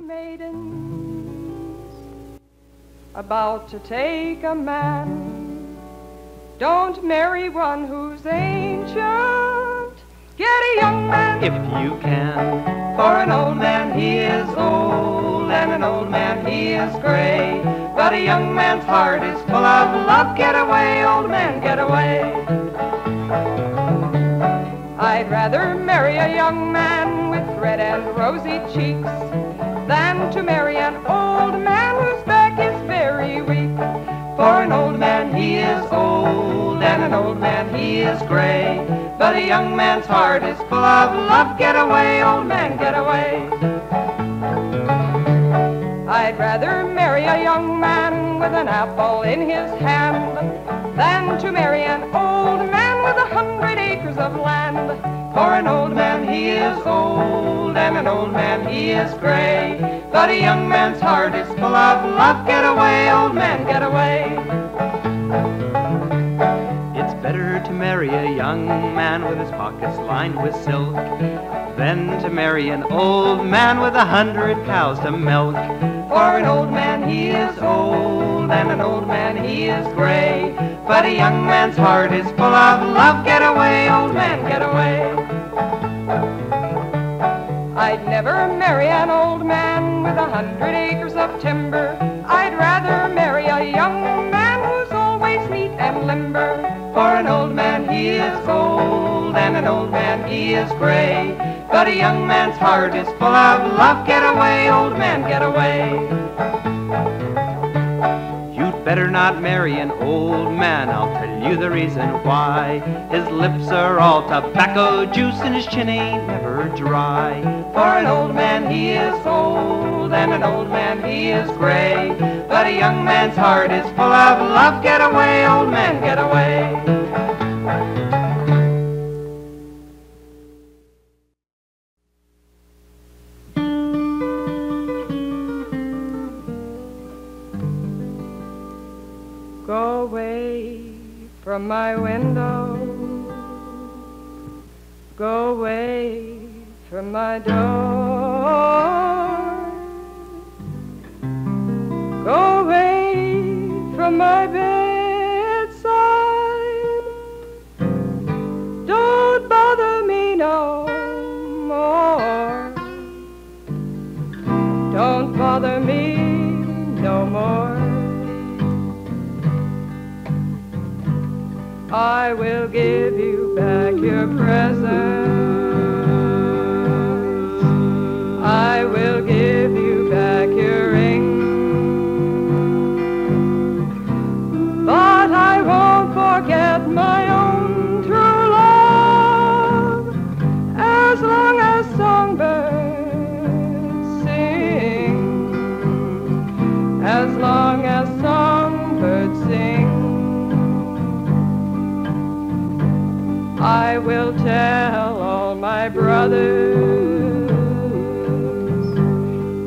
maidens about to take a man. Don't marry one who's ancient. Get a young man if you can, for an old man he is old, and an old man he is gray. But a young man's heart is full of love. Get away, old man, get away. I'd rather marry a young man with red and rosy cheeks than to marry an old man whose back is very weak. For an old man he is old, and an old man he is gray. But a young man's heart is full of love. Get away, old man, get away. I'd rather marry a young man with an apple in his hand than to marry an old man with 100 acres of land. For an old man he is old, and an old man he is gray. But a young man's heart is full of love. Get away, old man, get away. It's better to marry a young man with his pockets lined with silk than to marry an old man with 100 cows to milk. For an old man he is old, and an old man he is gray. But a young man's heart is full of love. Get away, old man, get away. I'd never marry an old man with 100 acres of timber. I'd rather marry a young man who's always neat and limber. For an old man he is old, and an old man he is gray. But a young man's heart is full of love. Get away, old man, get away. You'd better not marry an old man, I'll tell you the reason why. His lips are all tobacco juice and his chin ain't never dry. For an old man he is old, and an old man he is gray. But a young man's heart is full of love. Get away, old man, get away. Go away from my window, go away from my door, go away from my bedside, don't bother me no more, don't bother me no more. I will give you back your presents. I will give you back your ring. But I won't forget my own true love as long as songbirds sing. As long as songbirds sing. I will tell all my brothers,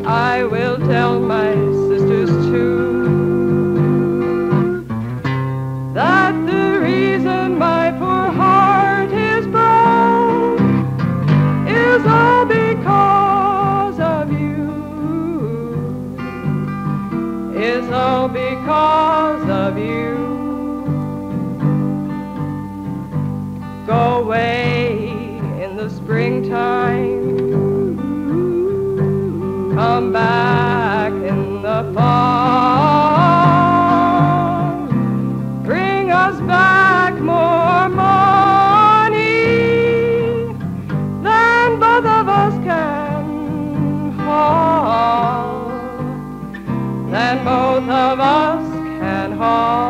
I will tell my sisters too, that the reason my poor heart is broke is all because of you, is all because of you. Go away in the springtime, come back in the fall, bring us back more money than both of us can haul, than both of us can haul.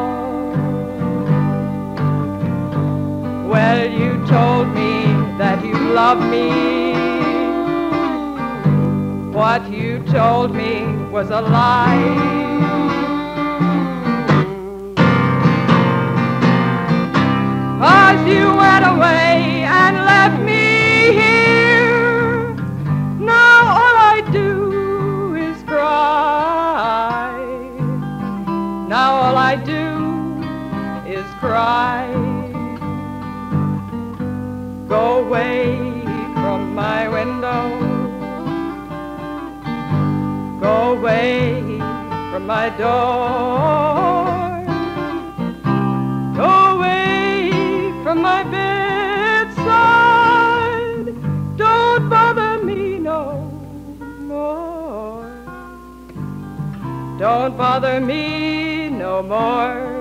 Well, you told me that you loved me. What you told me was a lie. 'Cause you went away and left me here. Now all I do is cry. Now all I do is cry. Go away from my window, away from my door. Go away from my bedside. Don't bother me no more. Don't bother me no more.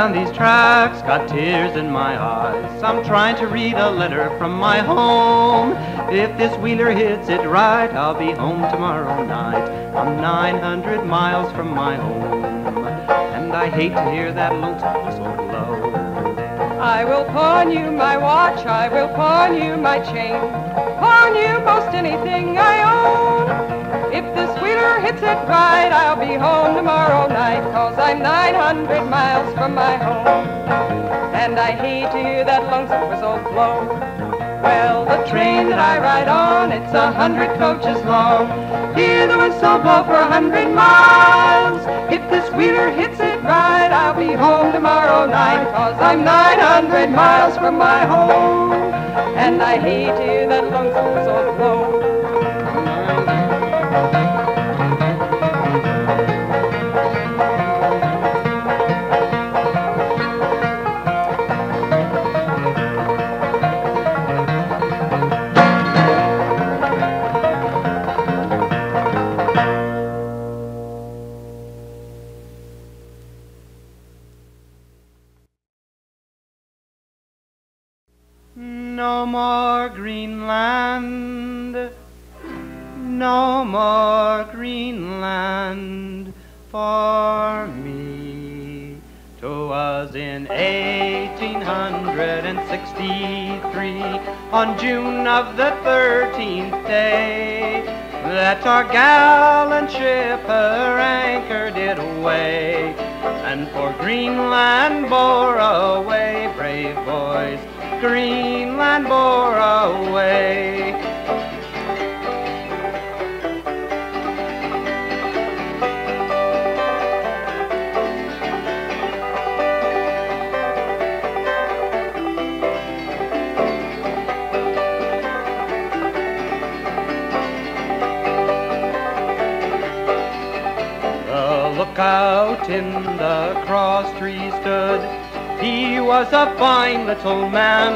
Down these tracks, got tears in my eyes. I'm trying to read a letter from my home. If this wheeler hits it right, I'll be home tomorrow night. I'm 900 miles from my home, and I hate to hear that lonesome whistle blow. I will pawn you my watch, I will pawn you my chain, pawn you most anything I own. If this wheeler hits it right, I'll be home tomorrow night, 'cause I'm 900 miles from my home, and I hate to hear that lonesome whistle blow. Well, the train that I ride on, it's 100 coaches long. Hear the whistle blow for 100 miles. If this wheeler hits it right, I'll be home tomorrow night, 'cause I'm 900 miles from my home, and I hate to hear that lonesome whistle blow. No more Greenland, no more Greenland for me. 'Twas in 1863, on June of the 13th day, that our gallant ship her anchor did weigh, and for Greenland bore away, brave boys, Greenland bore away. The lookout in the cross tree stood, he was a fine little man.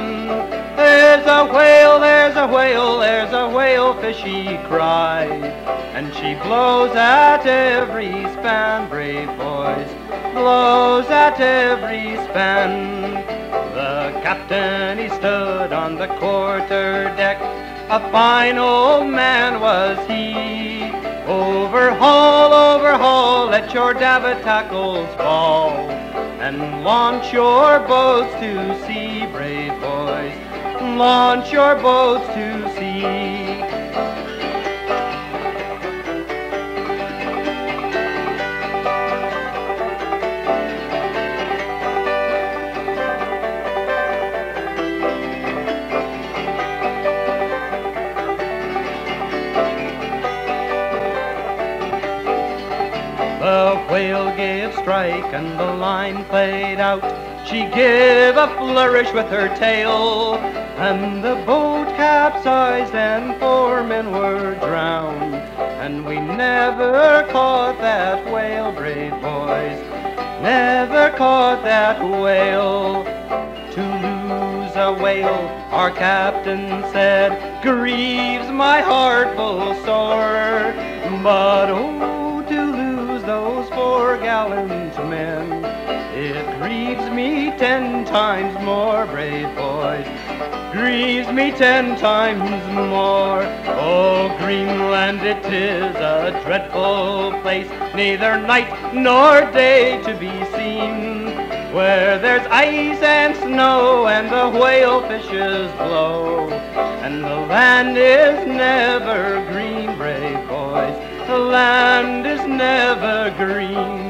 There's a whale, there's a whale, there's a whale fish, he cried, and she blows at every span, brave boys, blows at every span. The captain, he stood on the quarter deck, a fine old man was he. Overhaul, overhaul, let your davit tackles fall, and launch your boats to sea, brave boys, launch your boats to sea. The whale gave strike and the line played out. She gave a flourish with her tail, and the boat capsized and four men were drowned, and we never caught that whale, brave boys, never caught that whale. To lose a whale, our captain said, grieves my heart full sore, but oh, those 4 gallant men, it grieves me 10 times more, brave boys, grieves me 10 times more. Oh, Greenland, it is a dreadful place, neither night nor day to be seen, where there's ice and snow and the whale fishes blow, and the land is never green, brave boys, the land is never green.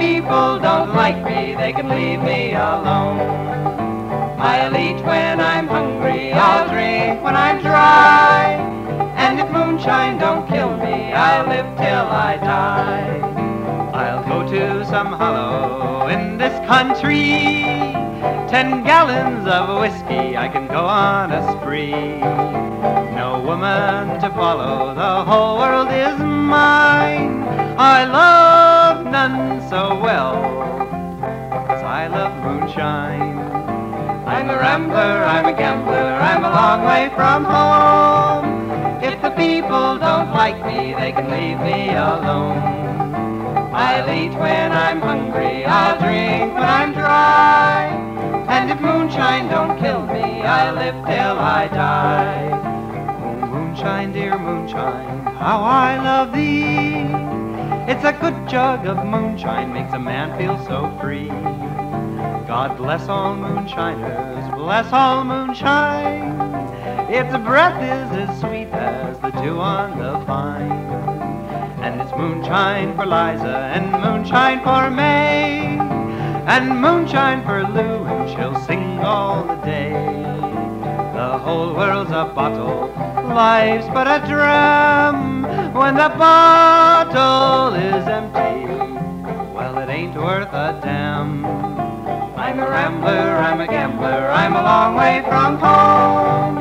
people don't like me, they can leave me alone. I'll eat when I'm hungry, I'll drink when I'm dry, and if moonshine don't kill me, I'll live till I die. I'll go to some hollow in this country, 10 gallons of whiskey, I can go on a spree. No woman to follow, the whole world is mine. I love none so well as I love moonshine. I'm a rambler, I'm a gambler, I'm a long way from home. If the people don't like me, they can leave me alone. I'll eat when I'm hungry, I'll drink when I'm dry, and if moonshine don't kill me, I'll live till I die. Oh moonshine, dear moonshine, how I love thee. It's a good jug of moonshine, makes a man feel so free. God bless all moonshiners, bless all moonshine. Its breath is as sweet as the dew on the vine. And it's moonshine for Liza, and moonshine for May, and moonshine for Lou, and she'll sing all the day. The whole world's a bottle, life's but a dram. When the bottle is empty, well, it ain't worth a damn. I'm a rambler, I'm a gambler, I'm a long way from home.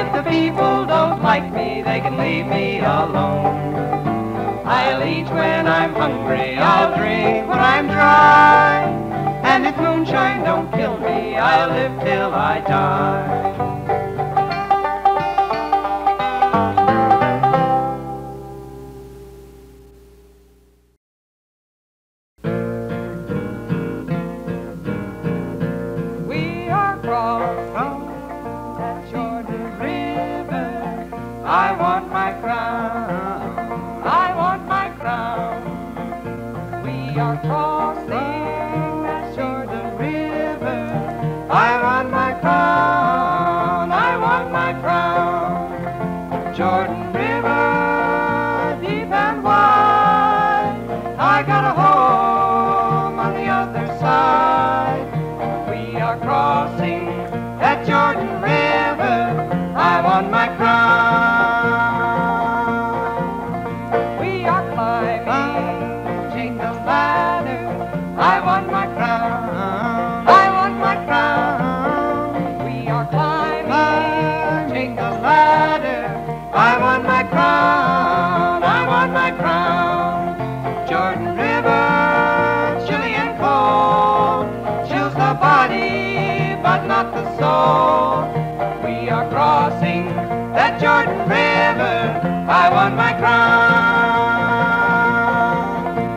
If the people don't like me, they can leave me alone. I'll eat when I'm hungry, I'll drink when I'm dry, and if moonshine don't kill me, I'll live till I die. I won my crown.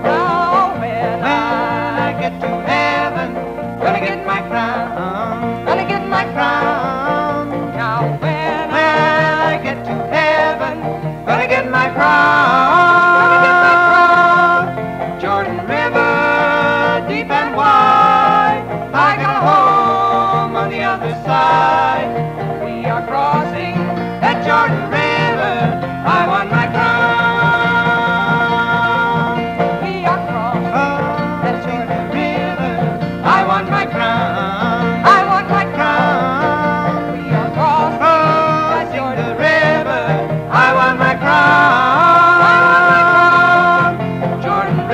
Now when I get to heaven, gonna get my crown, gonna get my crown. Now when I get to heaven, gonna get my crown, gonna get my crown. Jordan River, deep and wide, I got a home on the other side. We are crossing that Jordan River, I won my crown. We are crossing that Jordan River. I won my crown. I won my crown. We are crossing that Jordan River. I won my crown. I won my crown. Jordan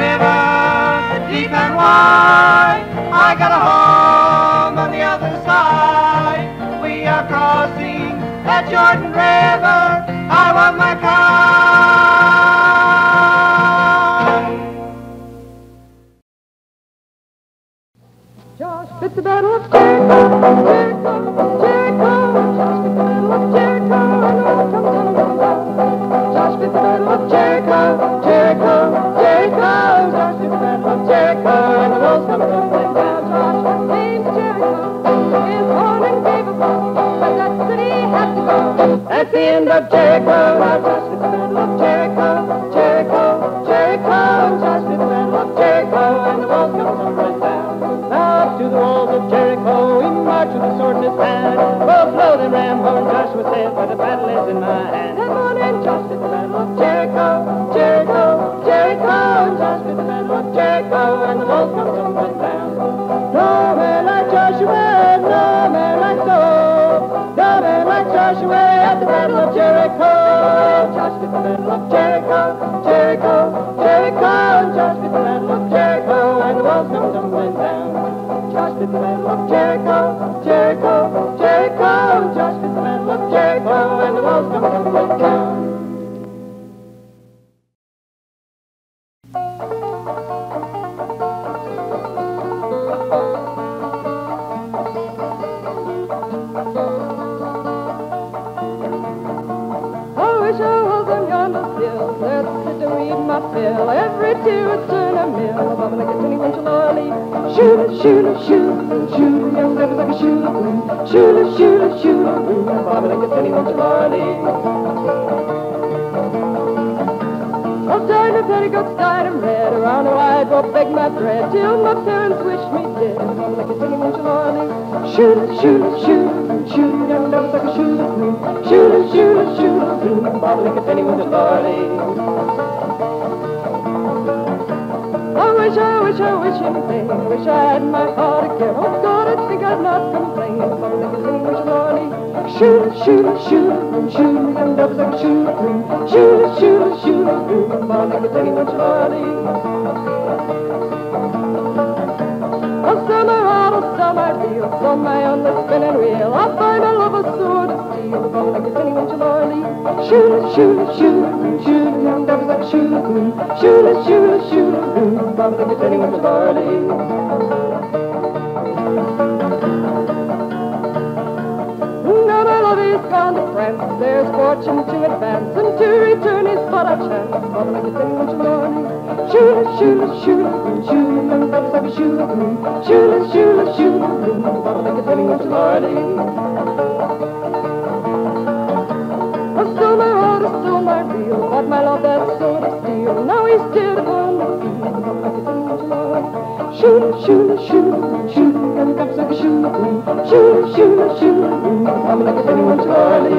River, deep and wide. I got a home on the other side. We are crossing that Jordan River. I want my crown. Josh, it's the battle of Jericho, Jericho, Jericho. At the end of Jericho, I just did the battle of Jericho, Jericho, Jericho, I just did the battle of Jericho, and the walls come tumbling right down. Now up to the walls of Jericho, we march with the sword in his hand. Well, blow them ram horn, Joshua said, for the battle is in my hand. That morning, just did the battle of Jericho, Jericho, Jericho, I just did the battle of Jericho, and the walls Jericho, Josh before the battle of Jericho, Jericho, Jericho, Josh before the battle of Jericho, and the walls come tumbling down. Josh before the battle of Jericho, Jericho, Jericho, Josh before the battle of Jericho, and the walls come tumbling down. Every tear is turned a mill, bobbing like a twenty-inch lolly. Shooter, shooter, shooter, shooter, young devils like a shooter blue. Shooter, shooter, shooter, blue, bobbing like a twenty-inch lolly. I'll turn the petticoats dyed and red, around the wide world beg my bread, till my parents wish me dead, bobbing like a twenty-inch lolly. Shooter, shooter, shooter, shooter, young devils like a shooter blue. Shooter, shooter, shooter, blue, bobbing like a twenty-inch lolly. I wish anything, wish I had my heart again. Oh God, I think I'd not complain. Bobbing like a twenty-inch lolly. Shooter, shooter, shooter, shooter, young devils like a shooter blue. Shooter, shooter, shooter, blue, bobbing like a twenty-inch lolly. Oh, some are hard, oh, some are real, some I own the spinning wheel. I'll find a lover's sword of steel, bobbing like a twenty-inch lolly. Shooter, shooter, shooter, shooter, young devils like a shooter blue. Shooter, shooter, shooter, blue, bobbing like a twenty-inch lolly. Now my lover's gone to France, there's fortune to advance, and to return is but a chance, bobbing like a twenty-inch lolly. Shooter, shooter, shooter, shooter, young devils like a shooter blue. Shooter, shooter, shooter, blue, bobbing like a twenty-inch lolly. But my love, that's so to steal. Now he's dead upon the field, bobbing like a twenty-inch lolly. Shooter, shooter, shooter, shooter, young devils like a shooter blue. Shooter, shooter, shooter, bobbing like a twenty-inch lolly.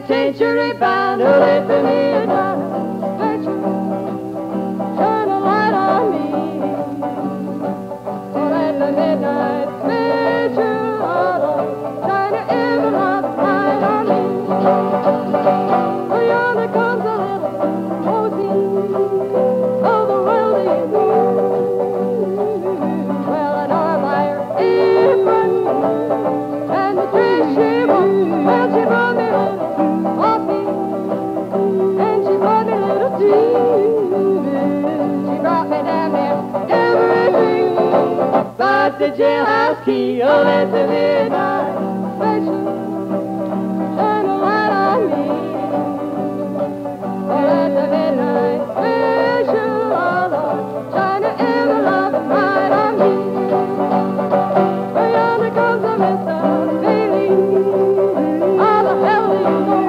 the 10th century band who led for me a darling, shine a light on me. Well, at the midnight special auto, shine your ever light on me. Oh, yonder comes a little posy, oh, the world is blue. Well, I know by her apron and the dress she wore, well, she brought me but the jailhouse key, oh, that's a midnight special, shine a light on me. Oh, that's a midnight special, oh Lord, shine your ever-loving light on me. Well, yonder comes a Mr. Bailey, all the hell do you know?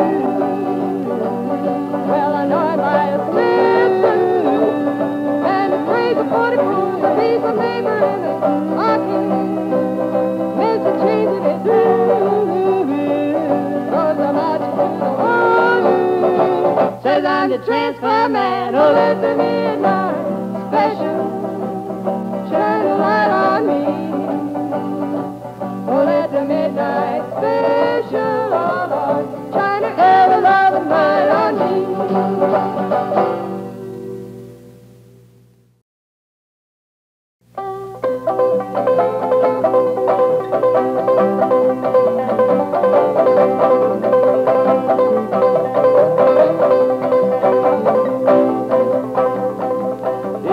Well, I know it by a slip, and it's free for 40 proof, a piece of paper in the says I'm the transfer man, oh, let the midnight special shine a light on me. Oh, let the midnight special, oh Lord, shine an ever-loving light on me.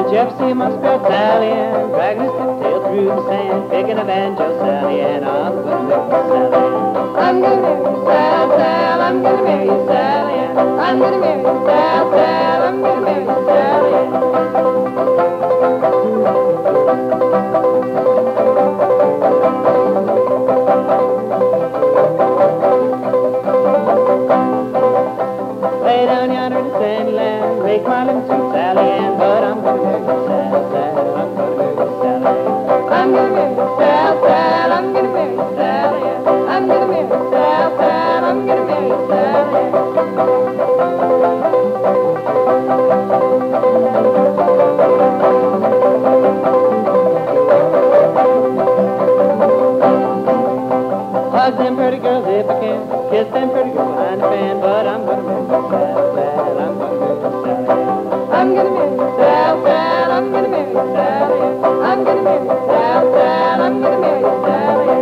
Gypsy must go Sally, dragging his tail through the sand, picking a banjo, Sally, and I'm gonna marry you, Sally. I'm gonna marry you, Sal, Sal, I'm gonna marry you, Sally. I'm gonna marry you, Sal, Sal, I'm gonna marry you, Sally. Way down yonder in the sandy land, break my limbs to Sally Ann, but I'm gonna marry you, Sal, Sal, I'm gonna marry you, Sally. I'm gonna marry you, Sal, Sal, I'm gonna marry you, Sally. I'm gonna marry you, Sal, Sal, I'm gonna marry you, Sally. Hug them pretty girls if I can, kiss them pretty girls behind the fan, but I'm gonna marry you, Sal, Sal, I'm gonna marry you, Sally. I'm gonna marry you, Sal, Sal, I'm gonna marry you, Sally. I'm gonna marry you, Sal, Sal, I'm gonna marry you, Sally.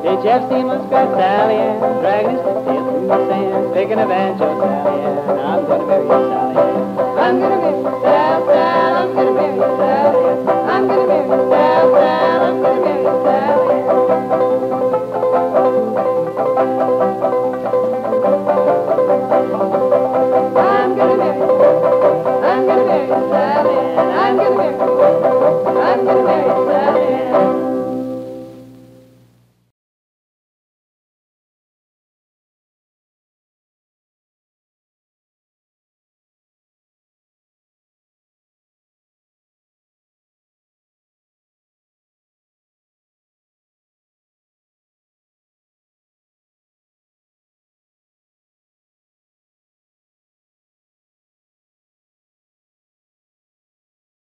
The gypsy must go Sally, dragging his tail through the sand, picking a banjo, Sally.